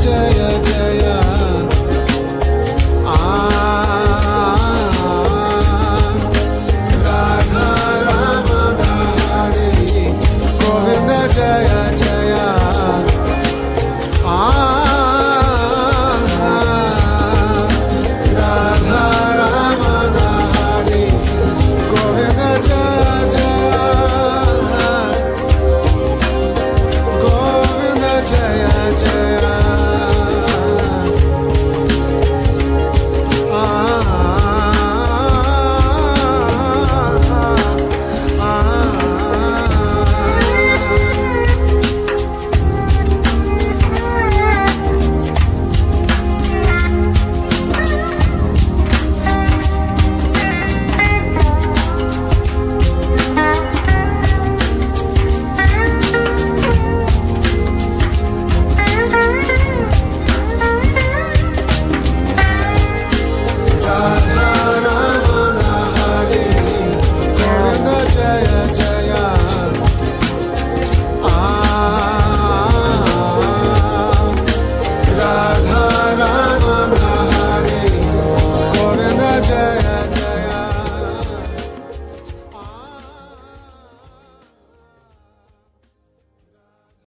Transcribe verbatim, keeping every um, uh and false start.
day.